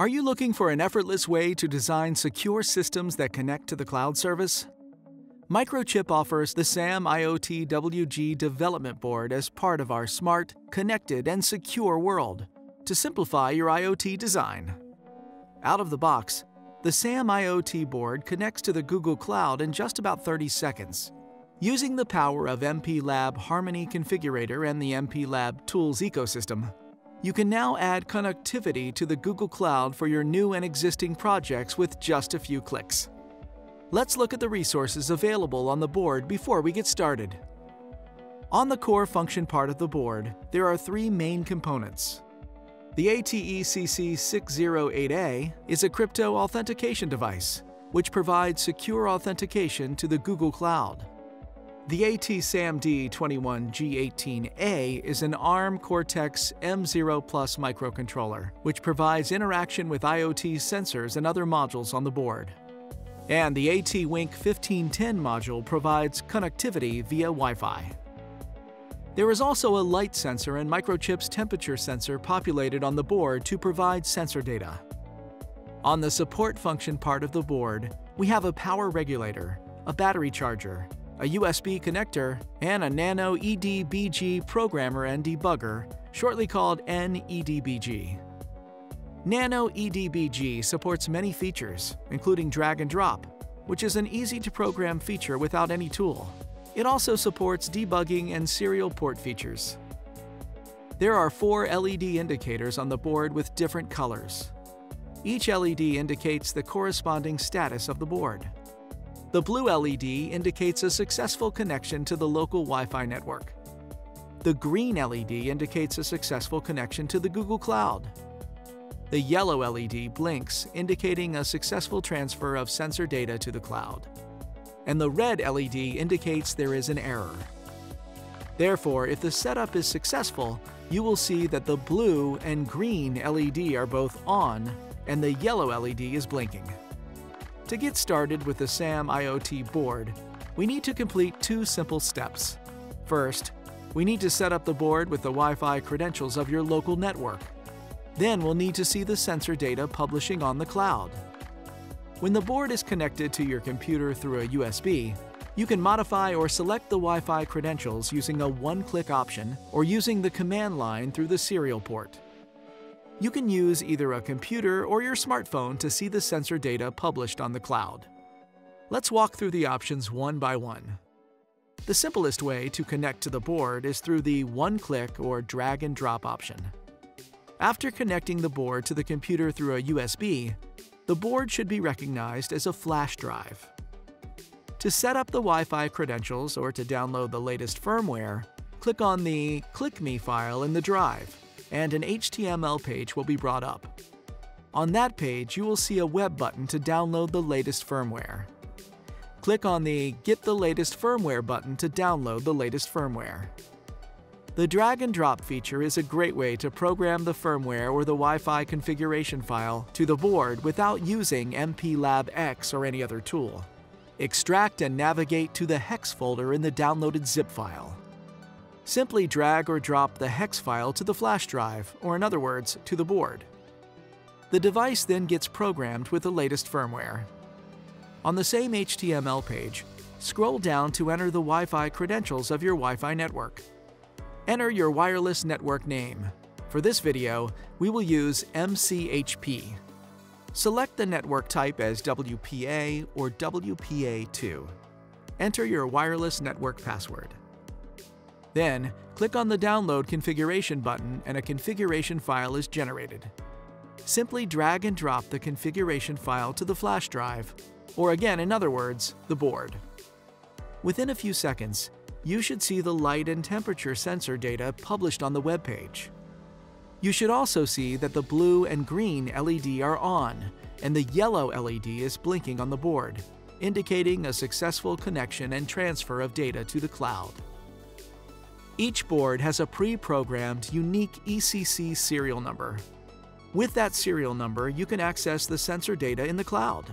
Are you looking for an effortless way to design secure systems that connect to the cloud service? Microchip offers the SAM IoT WG Development Board as part of our smart, connected, and secure world to simplify your IoT design. Out of the box, the SAM IoT board connects to the Google Cloud in just about 30 seconds. Using the power of MPLAB Harmony Configurator and the MPLAB Tools Ecosystem, you can now add connectivity to the Google Cloud for your new and existing projects with just a few clicks. Let's look at the resources available on the board before we get started. On the core function part of the board, there are three main components. The ATECC608A is a crypto authentication device, which provides secure authentication to the Google Cloud. The AT-SAMD21G18A is an ARM Cortex M0+ microcontroller, which provides interaction with IoT sensors and other modules on the board. And the ATWINC1510 module provides connectivity via Wi-Fi. There is also a light sensor and Microchip's temperature sensor populated on the board to provide sensor data. On the support function part of the board, we have a power regulator, a battery charger, a USB connector, and a nano NEDBG programmer and debugger, shortly called NEDBG. Nano NEDBG supports many features, including drag and drop, which is an easy-to-program feature without any tool. It also supports debugging and serial port features. There are 4 LED indicators on the board with different colors. Each LED indicates the corresponding status of the board. The blue LED indicates a successful connection to the local Wi-Fi network. The green LED indicates a successful connection to the Google Cloud. The yellow LED blinks, indicating a successful transfer of sensor data to the cloud. And the red LED indicates there is an error. Therefore, if the setup is successful, you will see that the blue and green LED are both on, and the yellow LED is blinking. To get started with the SAM IoT board, we need to complete 2 simple steps. First, we need to set up the board with the Wi-Fi credentials of your local network. Then we'll need to see the sensor data publishing on the cloud. When the board is connected to your computer through a USB, you can modify or select the Wi-Fi credentials using a one-click option or using the command line through the serial port. You can use either a computer or your smartphone to see the sensor data published on the cloud. Let's walk through the options one by one. The simplest way to connect to the board is through the one-click or drag-and-drop option. After connecting the board to the computer through a USB, the board should be recognized as a flash drive. To set up the Wi-Fi credentials or to download the latest firmware, click on the Click Me file in the drive, and an HTML page will be brought up. On that page, you will see a web button to download the latest firmware. Click on the Get the Latest Firmware button to download the latest firmware. The drag-and-drop feature is a great way to program the firmware or the Wi-Fi configuration file to the board without using MPLABX or any other tool. Extract and navigate to the hex folder in the downloaded zip file. Simply drag or drop the hex file to the flash drive, or in other words, to the board. The device then gets programmed with the latest firmware. On the same HTML page, scroll down to enter the Wi-Fi credentials of your Wi-Fi network. Enter your wireless network name. For this video, we will use MCHP. Select the network type as WPA or WPA2. Enter your wireless network password. Then, click on the Download Configuration button and a configuration file is generated. Simply drag and drop the configuration file to the flash drive, or again, in other words, the board. Within a few seconds, you should see the light and temperature sensor data published on the web page. You should also see that the blue and green LED are on, and the yellow LED is blinking on the board, indicating a successful connection and transfer of data to the cloud. Each board has a pre-programmed unique ECC serial number. With that serial number, you can access the sensor data in the cloud.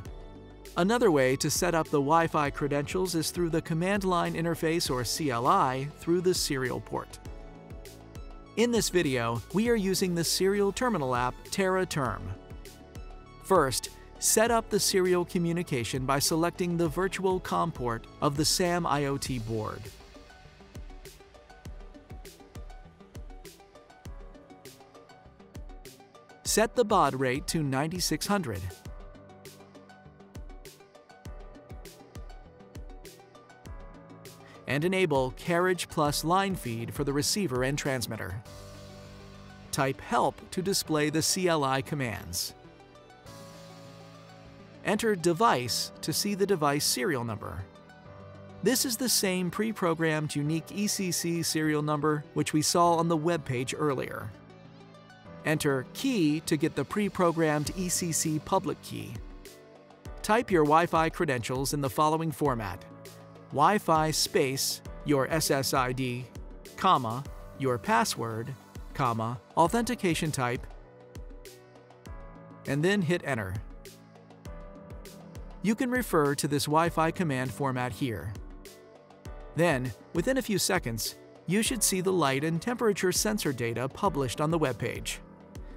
Another way to set up the Wi-Fi credentials is through the Command Line Interface or CLI through the serial port. In this video, we are using the serial terminal app Terra Term. First, set up the serial communication by selecting the virtual COM port of the SAM IoT board. Set the baud rate to 9600. And enable carriage plus line feed for the receiver and transmitter. Type help to display the CLI commands. Enter device to see the device serial number. This is the same pre-programmed unique ECC serial number which we saw on the web page earlier. Enter key to get the pre-programmed ECC public key. Type your Wi-Fi credentials in the following format: Wi-Fi space, your SSID, comma, your password, comma, authentication type, and then hit enter. You can refer to this Wi-Fi command format here. Then, within a few seconds, you should see the light and temperature sensor data published on the web page.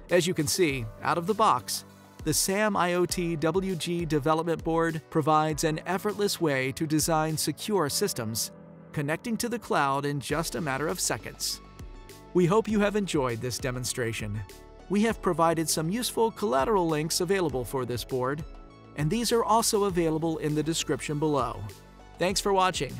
As you can see, out of the box, the SAM IoT WG Development Board provides an effortless way to design secure systems, connecting to the cloud in just a matter of seconds. We hope you have enjoyed this demonstration. We have provided some useful collateral links available for this board, and these are also available in the description below. Thanks for watching.